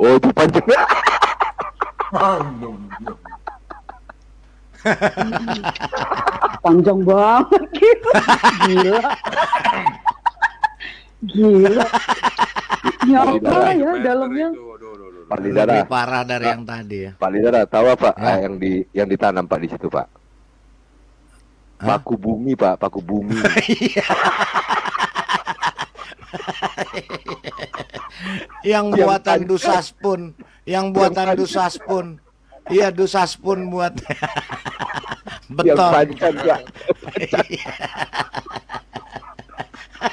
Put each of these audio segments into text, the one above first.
Oh, dipancing ya? Panjang banget gitu. Gila. Gila. Nyata ya dalamnya. Pak Lidara. Lebih parah dari yang tadi ya. Pak Lidara, tahu apa ya? Yang ditanam Pak di situ Pak? Hah? Paku bumi Pak, paku bumi. Yang buatan dusaspun, yang buatan dusaspun. Iya, dusaspun buat. Beton.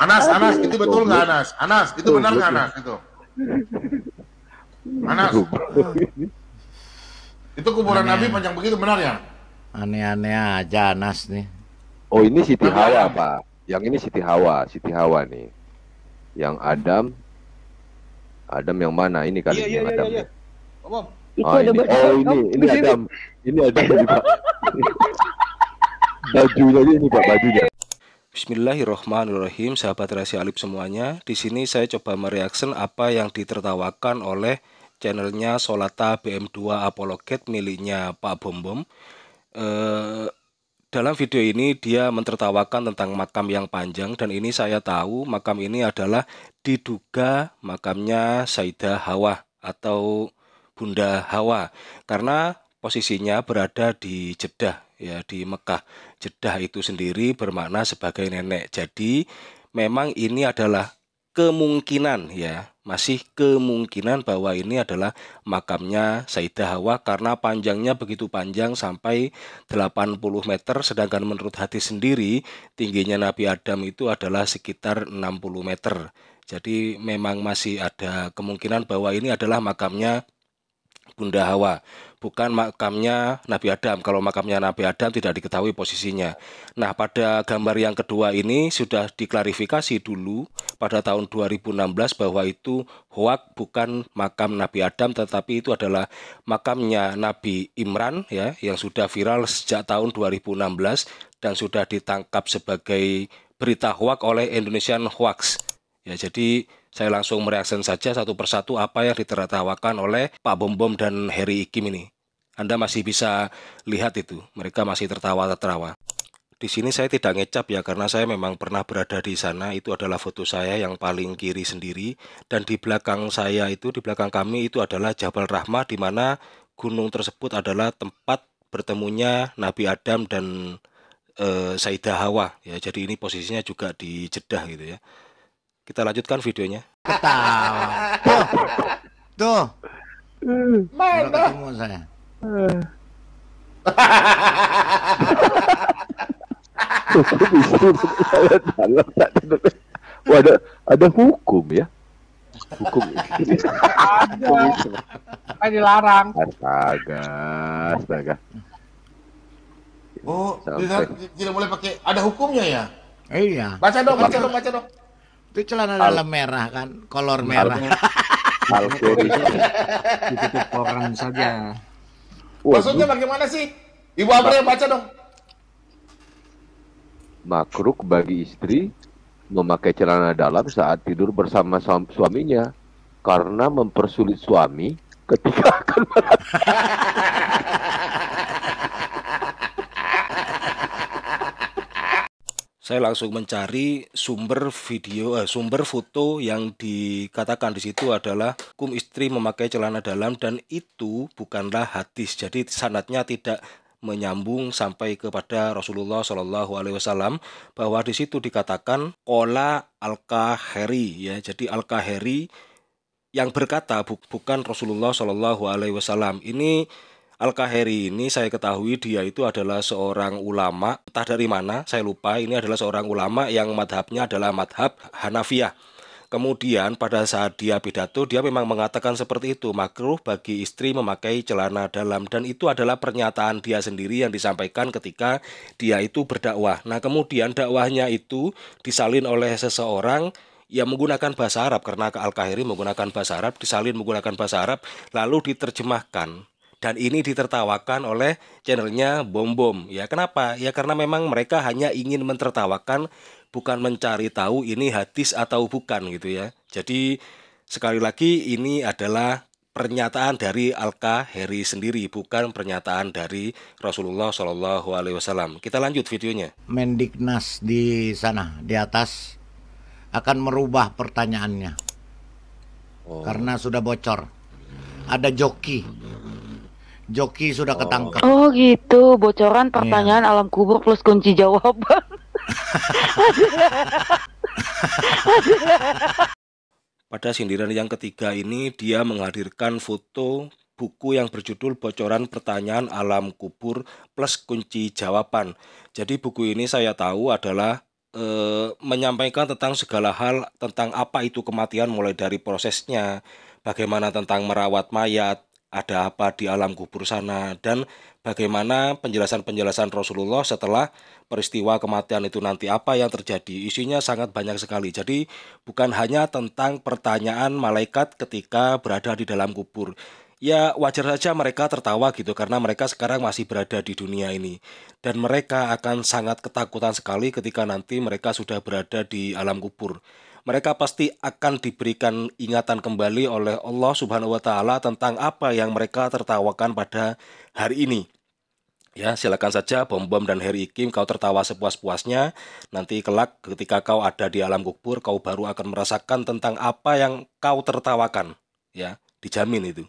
Anas, Anas itu betul nggak Anas? Anas itu benar nggak Anas itu? Anas itu kuburan Nabi panjang begitu benar ya? Aneh-aneh aja Anas nih. Oh ini Siti Hawa Pak, yang ini Siti Hawa nih, yang Adam, Adam yang mana ini kali ini Adam? Oh ini Adam, ini Adam Pak. Bajunya ini Pak, bajunya. Bismillahirrahmanirrahim, sahabat rahasia Alif semuanya. Di sini saya coba mereaction apa yang ditertawakan oleh channelnya Solata BM2 Apologet miliknya Pak Bombom. Dalam video ini dia mentertawakan tentang makam yang panjang, dan ini saya tahu makam ini adalah diduga makamnya Sayyidah Hawa atau Bunda Hawa karena posisinya berada di Jeddah. Ya, di Mekah. Jeddah itu sendiri bermakna sebagai nenek. Jadi memang ini adalah kemungkinan ya, masih kemungkinan bahwa ini adalah makamnya Sayyidah Hawa karena panjangnya begitu panjang sampai 80 meter, sedangkan menurut hadis sendiri tingginya Nabi Adam itu adalah sekitar 60 meter. Jadi memang masih ada kemungkinan bahwa ini adalah makamnya Bunda Hawa, bukan makamnya Nabi Adam. Kalau makamnya Nabi Adam tidak diketahui posisinya. Nah, pada gambar yang kedua ini sudah diklarifikasi dulu pada tahun 2016 bahwa itu hoak, bukan makam Nabi Adam, tetapi itu adalah makamnya Nabi Imran ya, yang sudah viral sejak tahun 2016 dan sudah ditangkap sebagai berita hoak oleh Indonesian Hoax. Ya, jadi saya langsung mereaction saja satu persatu apa yang ditertawakan oleh Pak Bombom dan Heri Ikim ini. Anda masih bisa lihat itu, mereka masih tertawa-tertawa. Di sini saya tidak ngecap ya, karena saya memang pernah berada di sana. Itu adalah foto saya yang paling kiri sendiri. Dan di belakang saya itu, di belakang kami itu adalah Jabal Rahmah, di mana gunung tersebut adalah tempat bertemunya Nabi Adam dan Sayyidah Hawa. Ya, jadi ini posisinya juga di Jeddah gitu ya. Kita lanjutkan videonya. Ketawa. Tuh. Mana ketemu saya? Wah, ada hukum ya? Hukum ini. Ada. Dilarang. Astaga, astaga. Oh, tidak boleh pakai. Ada hukumnya ya? Iya. Baca dong, baca dong, baca dong. Itu celana dalam merah kan, kolor merah. Al-Kahiri ditutup orang saja. Maksudnya bagaimana sih? Ibu Abri baca dong. Makruh bagi istri memakai celana dalam saat tidur bersama suaminya karena mempersulit suami ketika akan melapor. Saya langsung mencari sumber video, sumber foto yang dikatakan di situ adalah hukum istri memakai celana dalam, dan itu bukanlah hadis. Jadi sanadnya tidak menyambung sampai kepada Rasulullah Shallallahu Alaihi Wasallam, bahwa di situ dikatakan Qola Al-Kahiri ya. Jadi Al-Kahiri yang berkata, bukan Rasulullah Shallallahu Alaihi Wasallam. Ini Al-Kahiri ini saya ketahui dia itu adalah seorang ulama, entah dari mana saya lupa. Ini adalah seorang ulama yang madhabnya adalah madhab Hanafiyah. Kemudian pada saat dia pidato, dia memang mengatakan seperti itu, makruh bagi istri memakai celana dalam, dan itu adalah pernyataan dia sendiri yang disampaikan ketika dia itu berdakwah. Nah, kemudian dakwahnya itu disalin oleh seseorang yang menggunakan bahasa Arab, karena Al-Kahiri menggunakan bahasa Arab, disalin menggunakan bahasa Arab lalu diterjemahkan. Dan ini ditertawakan oleh channelnya Bombom. Ya, kenapa? Ya, karena memang mereka hanya ingin mentertawakan, bukan mencari tahu ini hadis atau bukan gitu ya. Jadi Sekali lagi, ini adalah pernyataan dari Al-Kahiri sendiri, bukan pernyataan dari Rasulullah Shallallahu Alaihi Wasallam. Kita lanjut videonya. Mendiknas di sana, di atas, akan merubah pertanyaannya. Oh. Karena sudah bocor. Ada joki. Joki sudah ketangkep. Oh gitu, bocoran pertanyaan alam kubur plus kunci jawaban. Pada sindiran yang ketiga ini, dia menghadirkan foto buku yang berjudul Bocoran Pertanyaan Alam Kubur Plus Kunci Jawaban. Jadi buku ini saya tahu adalah menyampaikan tentang segala hal, tentang apa itu kematian, mulai dari prosesnya, bagaimana tentang merawat mayat, ada apa di alam kubur sana, dan bagaimana penjelasan-penjelasan Rasulullah setelah peristiwa kematian itu nanti apa yang terjadi. Isinya sangat banyak sekali. Jadi bukan hanya tentang pertanyaan malaikat ketika berada di dalam kubur. Ya wajar saja mereka tertawa gitu, karena mereka sekarang masih berada di dunia ini. Dan mereka akan sangat ketakutan sekali ketika nanti mereka sudah berada di alam kubur. Mereka pasti akan diberikan ingatan kembali oleh Allah Subhanahu wa Ta'ala tentang apa yang mereka tertawakan pada hari ini. Ya, silakan saja Bombom dan Heri Ikim, kau tertawa sepuas-puasnya. Nanti kelak ketika kau ada di alam kubur, kau baru akan merasakan tentang apa yang kau tertawakan. Ya, dijamin itu.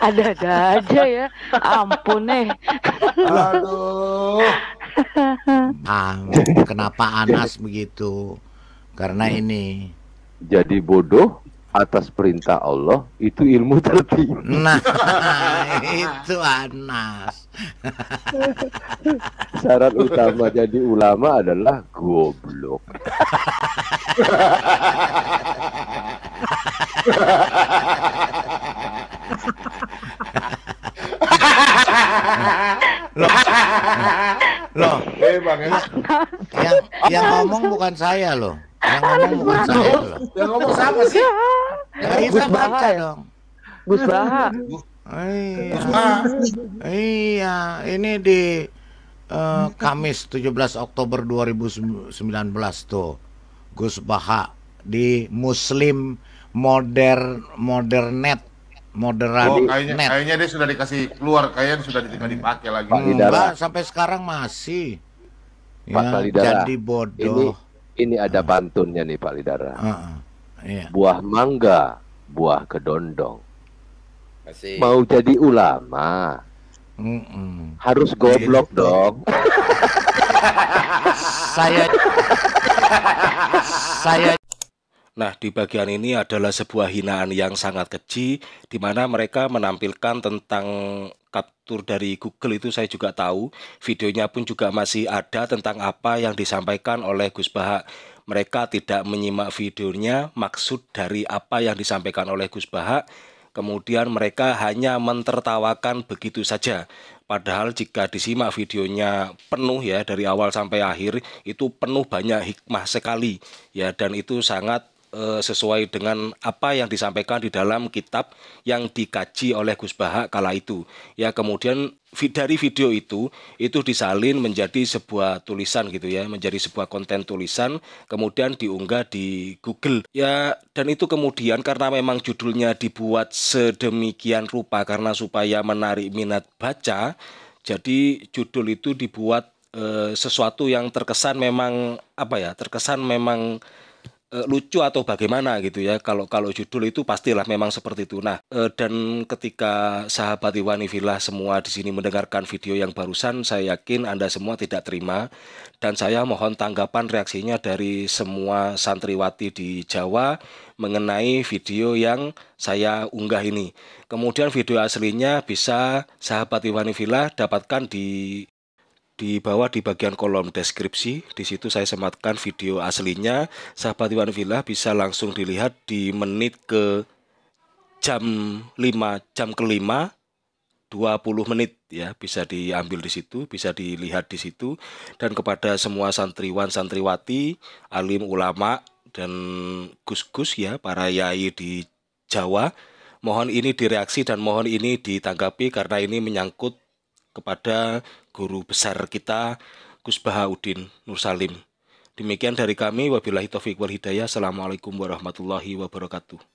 Ada-ada aja ya, ampun nih. Aduh. Ah, kenapa Anas begitu? Karena ini jadi bodoh atas perintah Allah itu ilmu tertinggi. Nah, itu Anas. Syarat utama jadi ulama adalah goblok. Loh, yang ngomong bukan saya loh. Yang ngomong bukan saya loh. Yang ngomong siapa sih? Ya, kita baca dong. Gus Baha. Iya, ini di Kamis 17 Oktober 2019 tuh. Gus Baha di Muslim Modernet. Oh, kayaknya dia sudah dikasih keluar, kayaknya sudah dipakai lagi. Enggak, sampai sekarang masih. Ya, jadi bodoh. Ini ada pantunnya nih Pak Lidara. Iya. Buah mangga, buah kedondong. Masih. Mau jadi ulama, harus goblok dong. Nah, di bagian ini adalah sebuah hinaan yang sangat keji, di mana mereka menampilkan tentang kaptur dari Google itu. Saya juga tahu, videonya pun juga masih ada tentang apa yang disampaikan oleh Gus Baha. Mereka tidak menyimak videonya, maksud dari apa yang disampaikan oleh Gus Baha. Kemudian mereka hanya mentertawakan begitu saja. Padahal jika disimak videonya penuh ya, dari awal sampai akhir, itu penuh banyak hikmah sekali ya, dan itu sangat sesuai dengan apa yang disampaikan di dalam kitab yang dikaji oleh Gus Baha kala itu ya. Kemudian dari video itu disalin menjadi sebuah tulisan gitu ya, menjadi sebuah konten tulisan, kemudian diunggah di Google ya. Dan itu kemudian karena memang judulnya dibuat sedemikian rupa karena supaya menarik minat baca, jadi judul itu dibuat sesuatu yang terkesan memang apa ya, terkesan memang lucu atau bagaimana gitu ya. Kalau judul itu pastilah memang seperti itu. Nah, dan ketika sahabat Iwani Villa semua di sini mendengarkan video yang barusan, saya yakin Anda semua tidak terima, dan saya mohon tanggapan reaksinya dari semua santriwati di Jawa mengenai video yang saya unggah ini. Kemudian video aslinya bisa sahabat Iwani Villa dapatkan di bawah di bagian kolom deskripsi. Di situ saya sematkan video aslinya. Sahabat Iwan Villa bisa langsung dilihat di menit ke jam kelima 20 menit ya, bisa diambil di situ, bisa dilihat di situ. Dan kepada semua santriwan santriwati, alim ulama dan gus-gus ya, para yai di Jawa, mohon ini direaksi dan mohon ini ditanggapi karena ini menyangkut kepada guru besar kita Gus Bahauddin Nursalim. Demikian dari kami, wabillahi taufiq wal hidayah. Assalamualaikum warahmatullahi wabarakatuh.